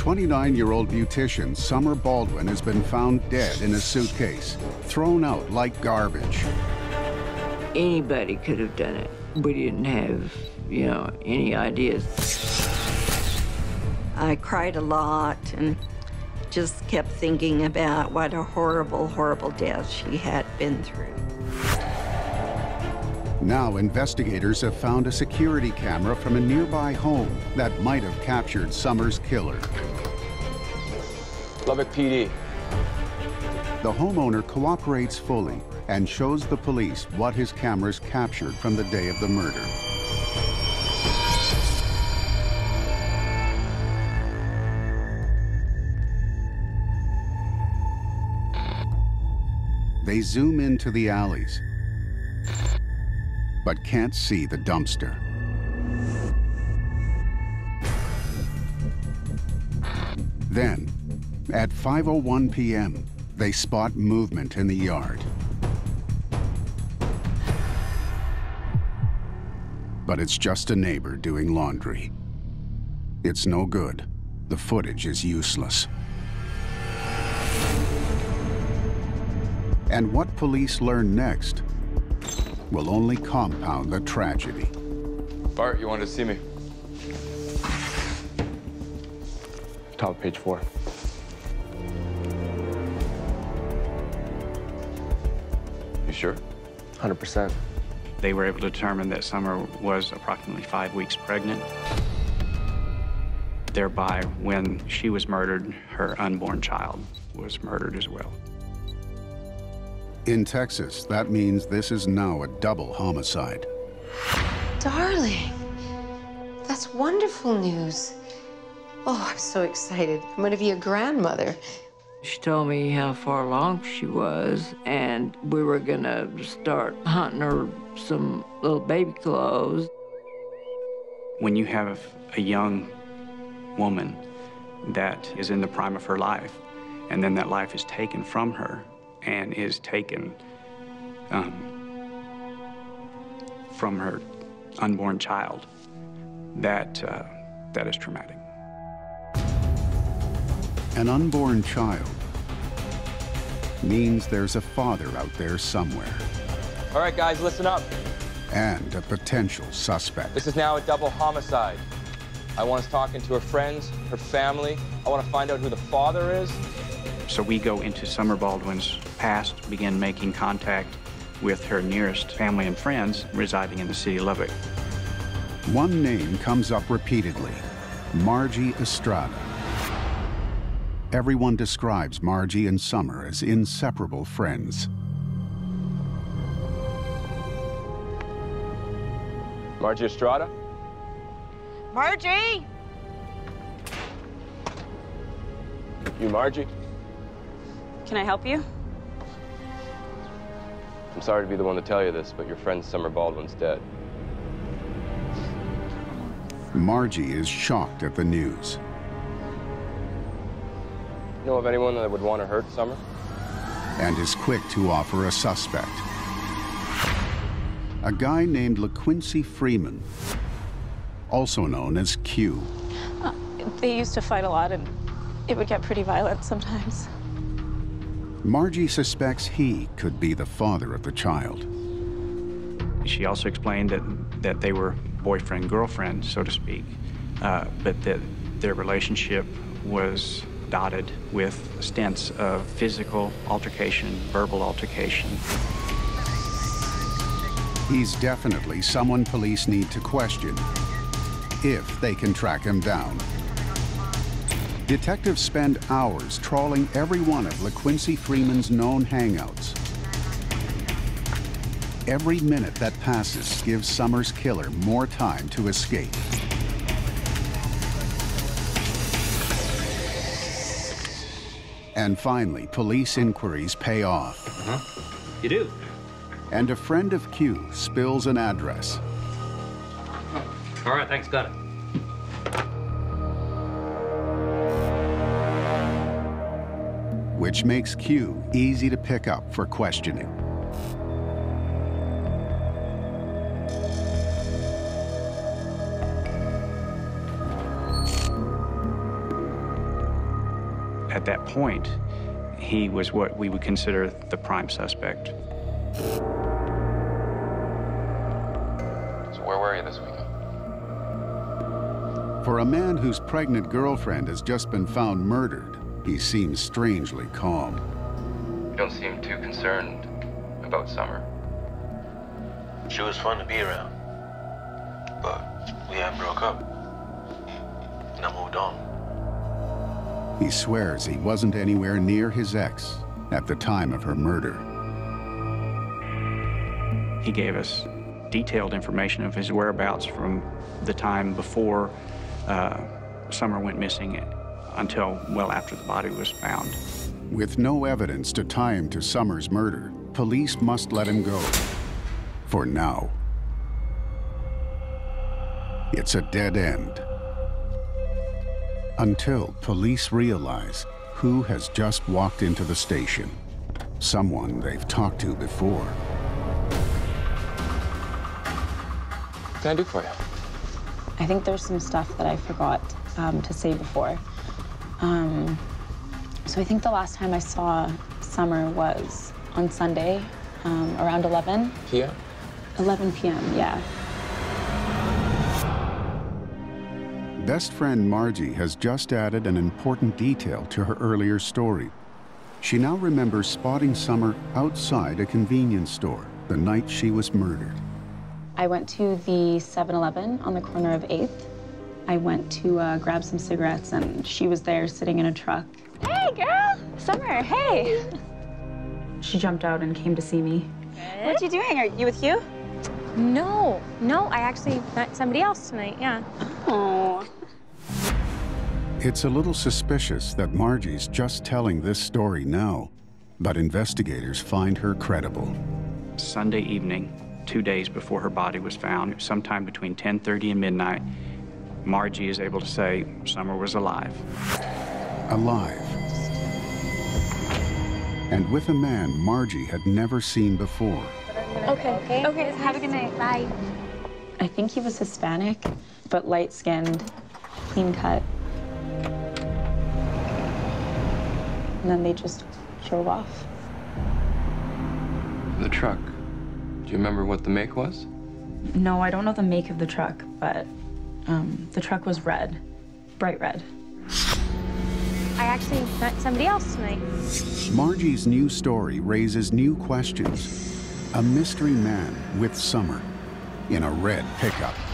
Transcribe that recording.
29-year-old beautician Summer Baldwin has been found dead in a suitcase, thrown out like garbage. Anybody could have done it. We didn't have, any ideas. I cried a lot and just kept thinking about what a horrible, horrible death she had been through. Now investigators have found a security camera from a nearby home that might have captured Summer's killer. Lubbock PD. The homeowner cooperates fully and shows the police what his cameras captured from the day of the murder. They zoom into the alleys, but can't see the dumpster. Then, at 5:01 p.m., they spot movement in the yard. But it's just a neighbor doing laundry. It's no good. The footage is useless. And what police learn next will only compound the tragedy. Bart, you wanted to see me? Top of page 4. You sure? 100%. They were able to determine that Summer was approximately 5 weeks pregnant. Thereby, when she was murdered, her unborn child was murdered as well. In Texas, that means this is now a double homicide. Darling, that's wonderful news. Oh, I'm so excited. I'm going to be a grandmother. She told me how far along she was, and we were going to start hunting her some little baby clothes. When you have a young woman that is in the prime of her life, and then that life is taken from her, and is taken from her unborn child, that is traumatic. An unborn child means there's a father out there somewhere. All right, guys, listen up. And a potential suspect. This is now a double homicide. I want us talking to her friends, her family. I want to find out who the father is. So we go into Summer Baldwin's past, begin making contact with her nearest family and friends residing in the city of Lubbock. One name comes up repeatedly, Margie Estrada. Everyone describes Margie and Summer as inseparable friends. Margie Estrada? Margie! You Margie? Can I help you? I'm sorry to be the one to tell you this, but your friend Summer Baldwin's dead. Margie is shocked at the news. You know of anyone that would want to hurt Summer? And is quick to offer a suspect. A guy named LaQuincy Freeman, also known as Q. They used to fight a lot, and it would get pretty violent sometimes. Margie suspects he could be the father of the child. She also explained that they were boyfriend-girlfriend, so to speak, but that their relationship was dotted with stints of physical altercation, verbal altercation. He's definitely someone police need to question if they can track him down. Detectives spend hours trawling every one of LaQuincy Freeman's known hangouts. Every minute that passes gives Summer's killer more time to escape. And finally, police inquiries pay off. You do. And a friend of Q spills an address. All right, thanks, got it. Which makes Q easy to pick up for questioning. At that point, he was what we would consider the prime suspect. So where were you this weekend? For a man whose pregnant girlfriend has just been found murdered, he seems strangely calm. You don't seem too concerned about Summer. She was fun to be around, but we haven't broke up, and I moved on. He swears he wasn't anywhere near his ex at the time of her murder. He gave us detailed information of his whereabouts from the time before Summer went missing until well after the body was found. With no evidence to tie him to Summer's murder, police must let him go. For now. It's a dead end. Until police realize who has just walked into the station. Someone they've talked to before. What can I do for you? I think there's some stuff that I forgot to say before. So I think the last time I saw Summer was on Sunday, around 11. P.M.? 11 p.m., yeah. Best friend Margie has just added an important detail to her earlier story. She now remembers spotting Summer outside a convenience store the night she was murdered. I went to the 7-Eleven on the corner of 8th. I went to grab some cigarettes, and she was there sitting in a truck. Hey, girl! Summer, hey! She jumped out and came to see me. Good. What are you doing? Are you with Hugh? No. No, I actually met somebody else tonight, yeah. Oh. It's a little suspicious that Margie's just telling this story now, but investigators find her credible. Sunday evening, 2 days before her body was found, sometime between 10:30 and midnight, Margie is able to say Summer was alive. Alive. And with a man Margie had never seen before. Okay, have a good night. Bye. I think he was Hispanic, but light-skinned, clean-cut. And then they just drove off. The truck. Do you remember what the make was? No, I don't know the make of the truck, but the truck was red, bright red. I actually met somebody else tonight. Margie's new story raises new questions. A mystery man with Summer in a red pickup.